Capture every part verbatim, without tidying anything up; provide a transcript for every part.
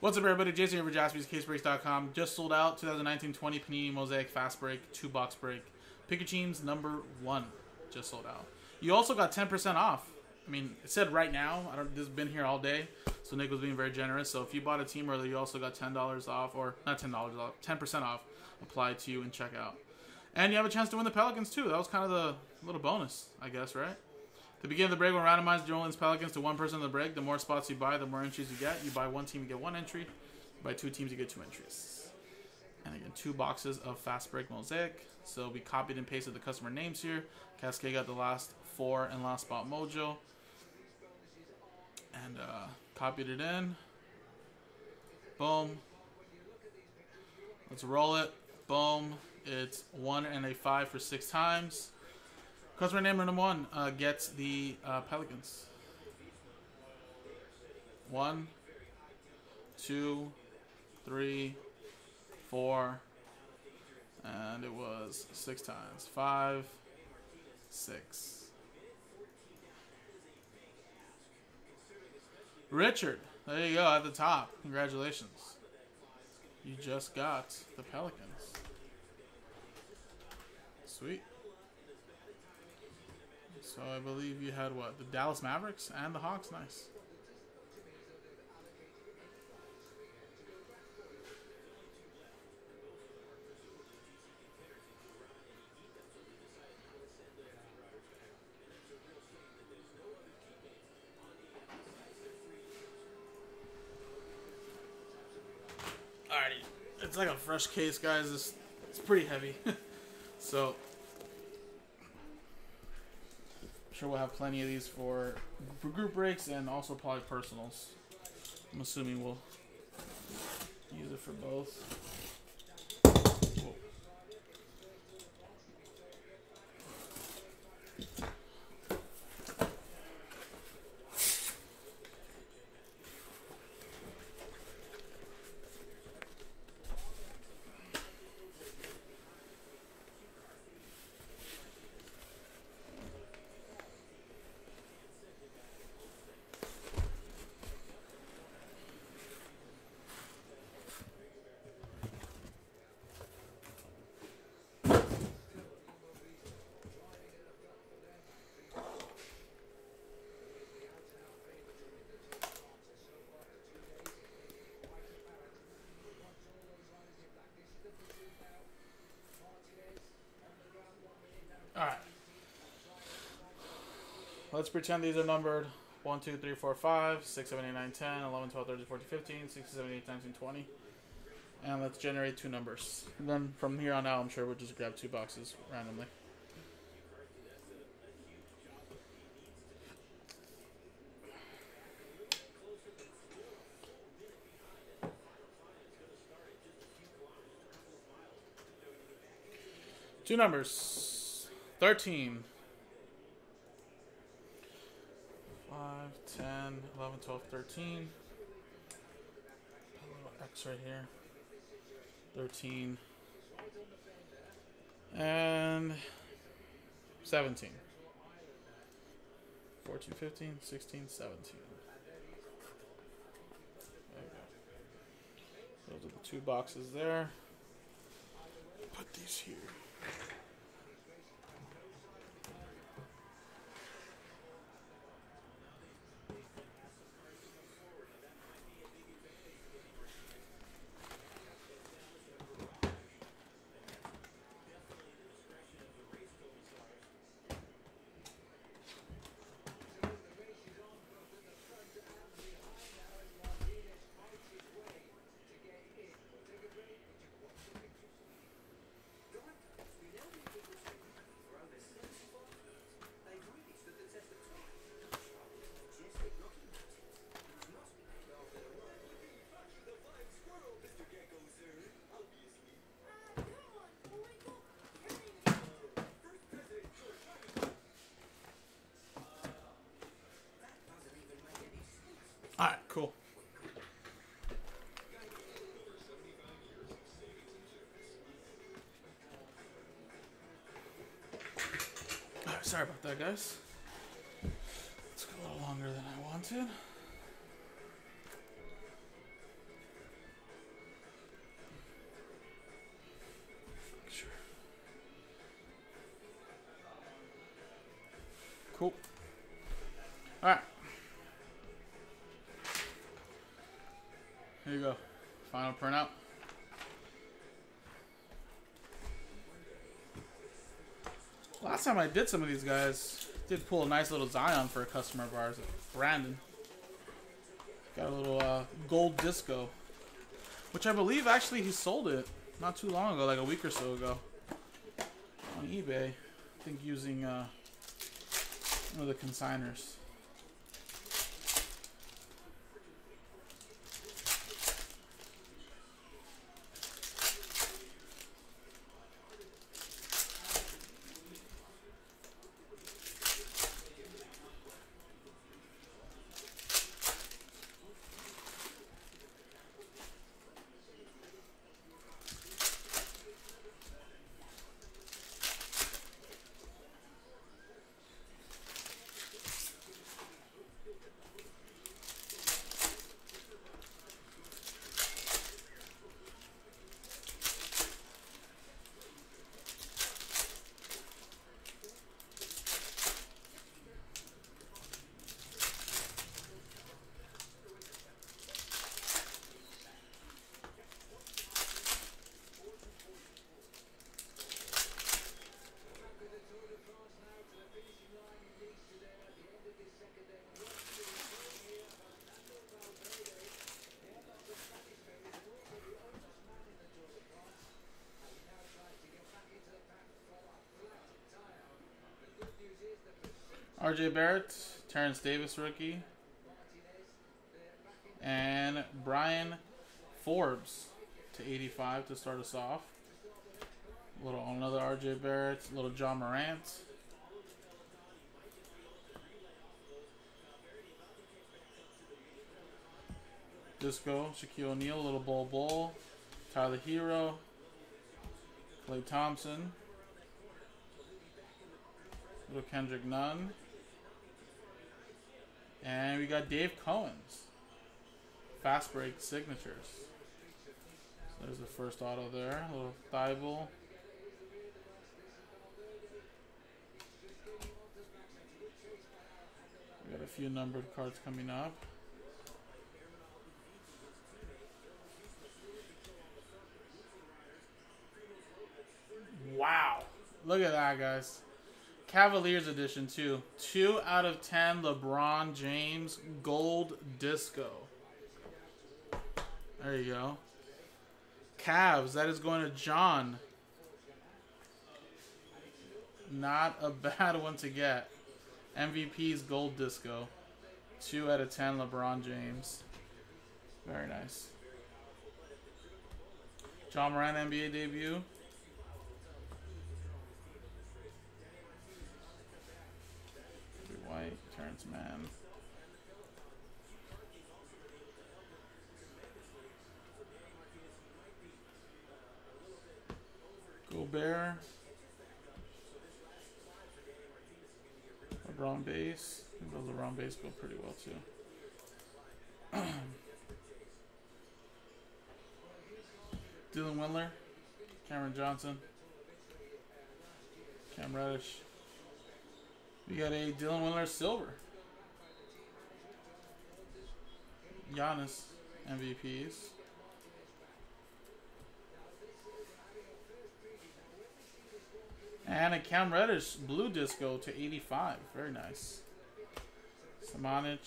What's up, everybody? Jason here for Jaspys Case Breaks dot com. Just sold out twenty nineteen twenty Panini Mosaic Fast Break, two box break. Pikachu's number one just sold out. You also got ten percent off. I mean, it said right now. I don't. This has been here all day, so Nick was being very generous. So if you bought a team earlier, you also got ten dollars off, or not ten dollars off, ten percent off applied to you in checkout. And you have a chance to win the Pelicans too. That was kind of the little bonus, I guess, right? The beginning of the break will randomize New Orleans Pelicans to one person in the break. The more spots you buy, the more entries you get. You buy one team, you get one entry. You buy two teams, you get two entries. And again, two boxes of Fast Break Mosaic. So we copied and pasted the customer names here. Cascade got the last four and last spot Mojo. And uh, copied it in. Boom. Let's roll it. Boom. It's one and a five for six times. Customer name number one uh, gets the uh, Pelicans. One, two, three, four, and it was six times. Five, six. Richard, there you go at the top. Congratulations. You just got the Pelicans. Sweet. So I believe you had, what, the Dallas Mavericks and the Hawks. Nice. Alrighty. It's like a fresh case, guys. It's, it's pretty heavy. So... sure we'll have plenty of these for, for group breaks and also probably personals. I'm assuming we'll use it for both. Whoa. Alright, let's pretend these are numbered one, two, three, four, five, six, seven, eight, nine, ten, eleven, twelve, thirteen, fourteen, fifteen, sixteen, seventeen, eighteen, nineteen, twenty. And let's generate two numbers. And then from here on out, I'm sure we'll just grab two boxes randomly. Two numbers. thirteen. five, ten, eleven, twelve, thirteen. A little X right here. thirteen. And seventeen. fourteen, fifteen, sixteen, seventeen. There we go. Those are the two boxes there. Put these here. Alright, cool. All right, sorry about that, guys. It's a little longer than I wanted. Cool. All right. Here you go. Final printout. Last time I did some of these guys, did pull a nice little Zion for a customer of ours, Brandon. Got a little uh, gold disco, which I believe actually he sold it not too long ago, like a week or so ago, on eBay. I think using uh, one of the consigners. R J Barrett, Terrence Davis rookie, and Brian Forbes to eighty-five to start us off. A little another R J Barrett, a little John Morant. Disco, Shaquille O'Neal, a little Bol Bol, Tyler Herro, Clay Thompson, little Kendrick Nunn. And we got Dave Cohen's Fast Break signatures. So there's the first auto there. A little Thybulle. We got a few numbered cards coming up. Wow. Look at that, guys. Cavaliers edition too. two out of ten LeBron James gold disco. There you go. Cavs, that is going to John. Not a bad one to get. M V P's gold disco. two out of ten LeBron James. Very nice. John Morant N B A debut. White, Terrence Mann. Gobert. LeBron base. Those LeBron base go pretty well too. Dylan Windler. Cameron Johnson. Cam Reddish. We got a Dylan Windler silver. Giannis M V Ps. And a Cam Reddish blue disco to eighty-five. Very nice. Simonic.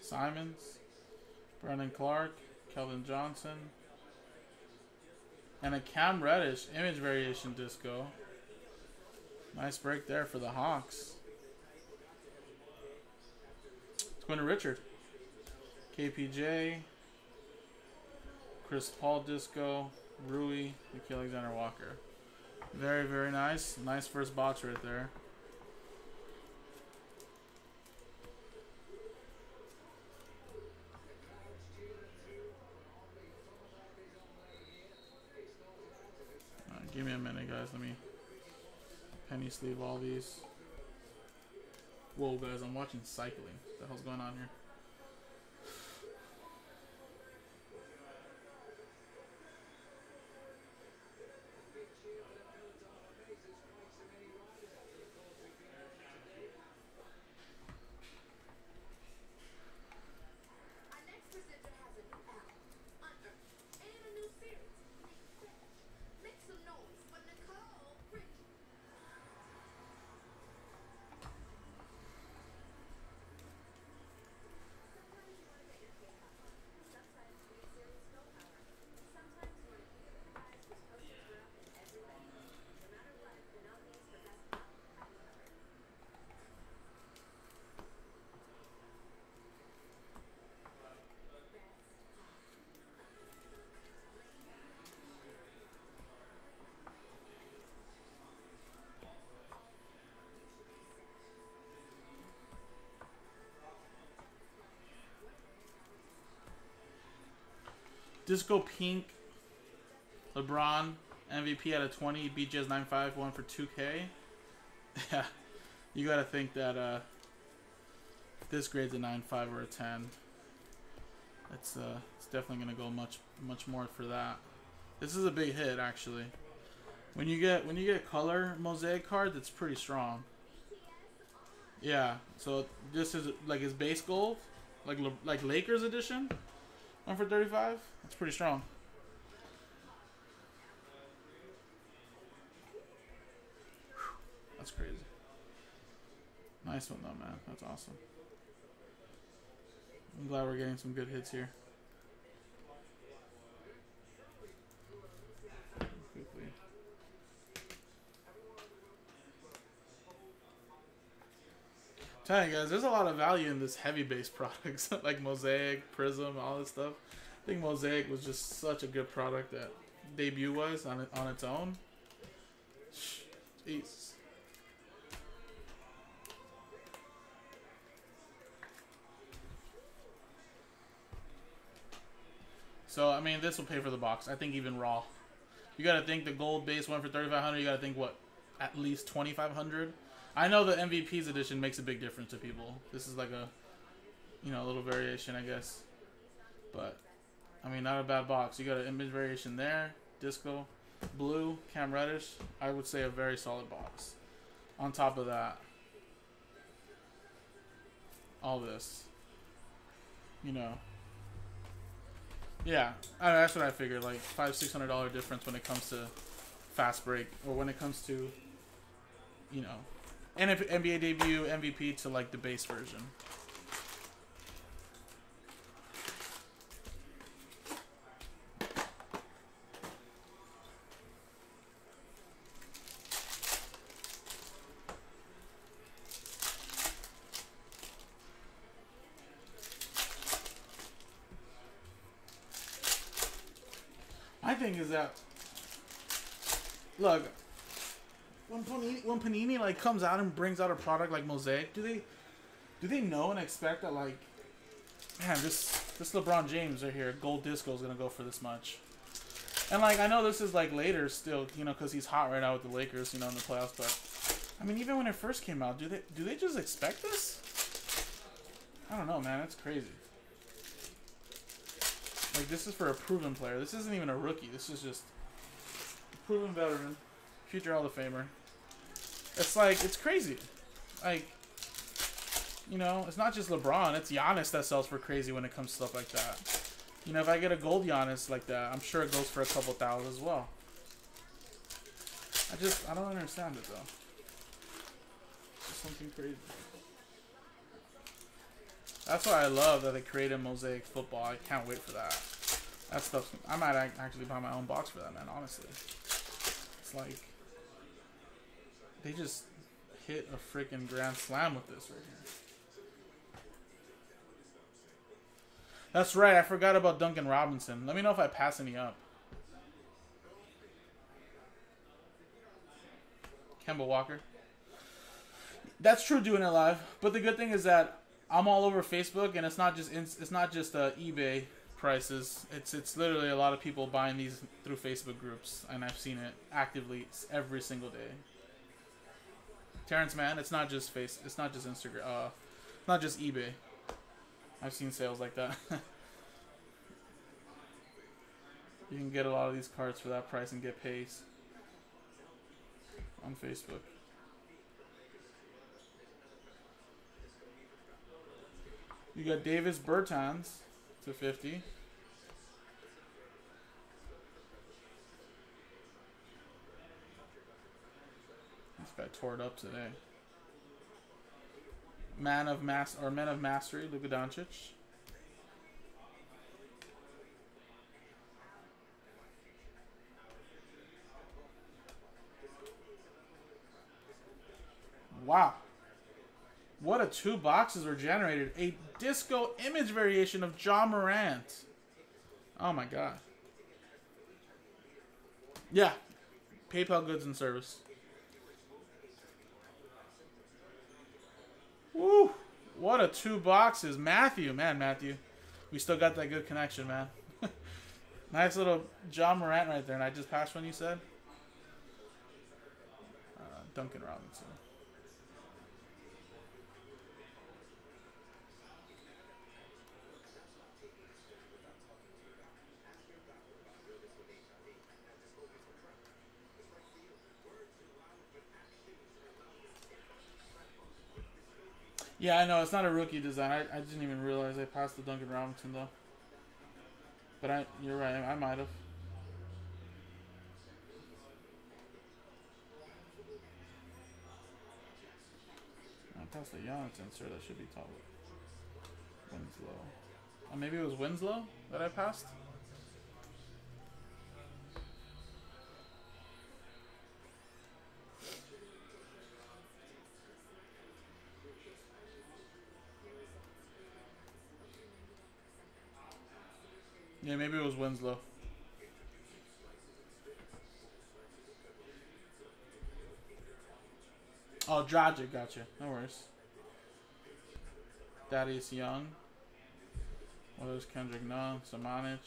Simons. Brennan Clark, Kelvin Johnson, and a Cam Reddish image variation disco. Nice break there for the Hawks. It's going to Richard. K P J, Chris Paul disco, Rui, Nicki Alexander Walker. Very, very nice. Nice first box right there. Give me a minute, guys. Let me penny sleeve all these. Whoa, guys, I'm watching cycling. What the hell's going on here? Disco Pink, LeBron, M V P out of twenty, B J nine five one for two K. Yeah, you got to think that uh, this grade's a nine five or a ten. It's, uh, it's definitely going to go much much more for that. This is a big hit, actually. When you get when you get a color mosaic card, that's pretty strong. Yeah, so this is like his base gold, like like Lakers edition, one for thirty-five. That's pretty strong. Whew, that's crazy. Nice one though, man. That's awesome. I'm glad we're getting some good hits here. Tell you guys, there's a lot of value in this heavy base products like Mosaic, Prism, all this stuff. I think Mosaic was just such a good product that debut was on on its own. Jeez. So I mean, this will pay for the box. I think even raw. You gotta think the gold base one for thirty-five hundred. You gotta think what, at least twenty-five hundred. I know the M V P's edition makes a big difference to people. This is like a, you know, a little variation, I guess. But, I mean, not a bad box. You got an image variation there, disco, blue, Cam Reddish. I would say a very solid box. On top of that, all this, you know. Yeah, I mean, that's what I figured. Like five, six hundred dollar difference when it comes to Fast Break, or when it comes to, you know. And if N B A debut M V P to like the base version. My thing is that, look, When Panini, when Panini like comes out and brings out a product like Mosaic, do they do they know and expect that, like, man, this this LeBron James right here, gold disco, is gonna go for this much? And like, I know this is like later still, you know, because he's hot right now with the Lakers, you know, in the playoffs. But I mean, even when it first came out, do they do they just expect this? I don't know, man. That's crazy. Like, this is for a proven player. This isn't even a rookie. This is just a proven veteran. Future Hall of Famer. It's like, it's crazy. Like, you know, it's not just LeBron. It's Giannis that sells for crazy when it comes to stuff like that. You know, if I get a gold Giannis like that, I'm sure it goes for a couple thousand as well. I just, I don't understand it, though. It's just something crazy. That's why I love that they created Mosaic Football. I can't wait for that. That stuff, I might actually buy my own box for that, man, honestly. It's like... They just hit a freaking grand slam with this right here. That's right, I forgot about Duncan Robinson. Let me know if I pass any up. Kemba Walker. That's true, doing it live. But the good thing is that I'm all over Facebook, and it's not just it's not just uh, eBay prices. It's it's literally a lot of people buying these through Facebook groups, and I've seen it actively every single day. Terrence, man, it's not just face. It's not just Instagram. Uh, not just eBay. I've seen sales like that. You can get a lot of these cards for that price and get pays on Facebook. You got Davis Bertans to fifty. Got tore it up today. Man of mass or men of mastery, Luka Doncic. Wow, what a two boxes were generated. A disco image variation of John Morant. Oh my god. Yeah, PayPal goods and service. Woo! What a two boxes. Matthew, man, Matthew. We still got that good connection, man. Nice little John Morant right there. And I just passed one, you said? Uh, Duncan Robinson. Yeah, I know. It's not a rookie design. I, I didn't even realize I passed the Duncan Robinson, though. But I, you're right. I might have. I passed the Giannis insert. That should be top. Winslow. Oh, maybe it was Winslow that I passed? Yeah, maybe it was Winslow. Oh, Dragic, gotcha. No worries. Thaddeus Young. Well, there's Kendrick Nunn, Simonic. I'm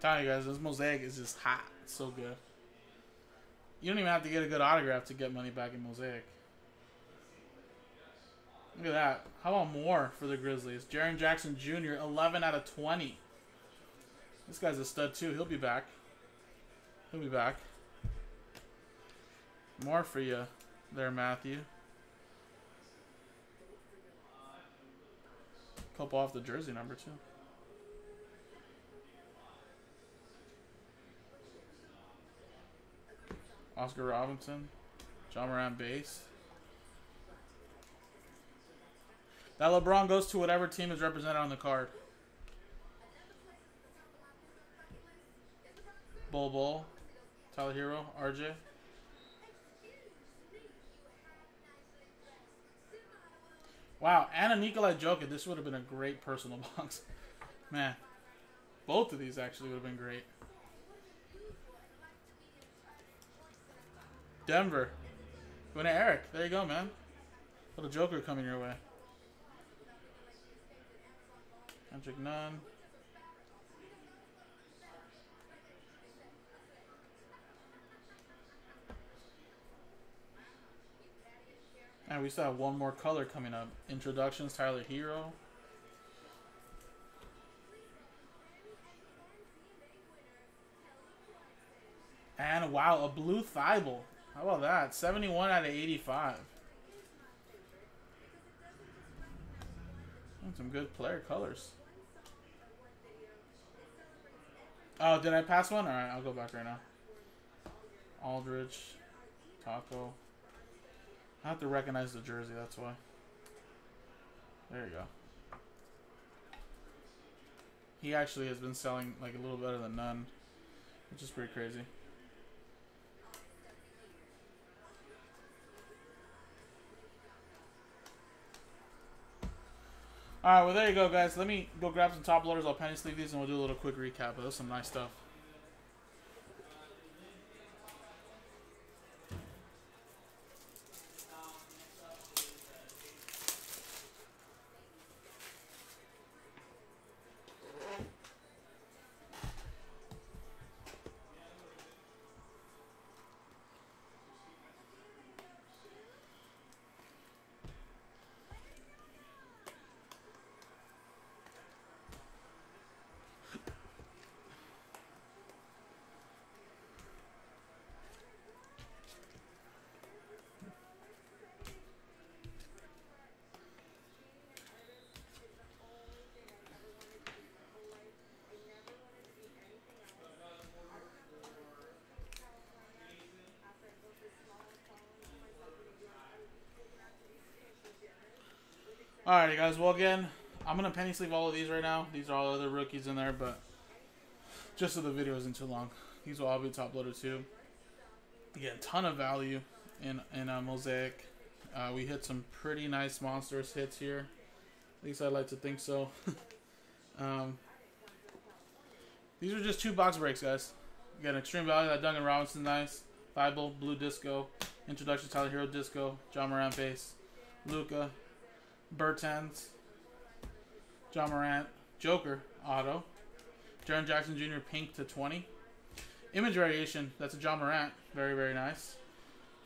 telling you guys, this Mosaic is just hot. It's so good. You don't even have to get a good autograph to get money back in Mosaic. Look at that. How about more for the Grizzlies? Jaron Jackson Junior, eleven out of twenty. This guy's a stud, too. He'll be back. He'll be back. More for you there, Matthew. Couple off the jersey number, too. Oscar Robinson. John Morant base. That LeBron goes to whatever team is represented on the card. Bol Bol, Tyler Herro, R J. Wow, and a Nikola Jokic. This would have been a great personal box. Man, both of these actually would have been great. Denver. Going to Eric. There you go, man. Little Joker coming your way. Kendrick Nunn. And we still have one more color coming up. Introductions, Tyler Herro. And wow, a blue Thybulle. How about that? seventy-one out of eighty-five. And some good player colors. Oh, did I pass one? Alright, I'll go back right now. Aldridge. Taco. I have to recognize the jersey, that's why. There you go. He actually has been selling like a little better than none, which is pretty crazy. Alright, well there you go, guys. Let me go grab some top loaders. I'll penny sleeve these and we'll do a little quick recap. But that's some nice stuff. Alrighty, guys. Well, again, I'm going to penny sleeve all of these right now. These are all the other rookies in there, but just so the video isn't too long. These will all be top loaded, too. Again, a ton of value in, in uh, Mosaic. Uh, we hit some pretty nice monstrous hits here. At least I'd like to think so. um, these are just two box breaks, guys. Again, extreme value. That Duncan Robinson, nice. Thybulle, Blue Disco. Introduction, Tyler Herro Disco. John Morant base. Luka. Bertans, John Morant, Joker, auto. Jaron Jackson Junior pink to twenty. Image variation, that's a John Morant. Very, very nice.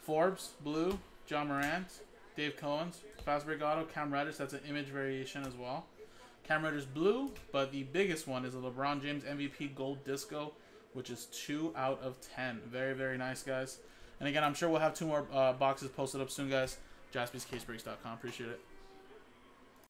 Forbes, blue, John Morant, Dave Cohen's. Fast Break auto, Cam Reddish, that's an image variation as well. Cam Reddish blue, but the biggest one is a LeBron James M V P gold disco, which is two out of ten. Very, very nice, guys. And again, I'm sure we'll have two more uh, boxes posted up soon, guys. Jaspys Case Breaks dot com. Appreciate it.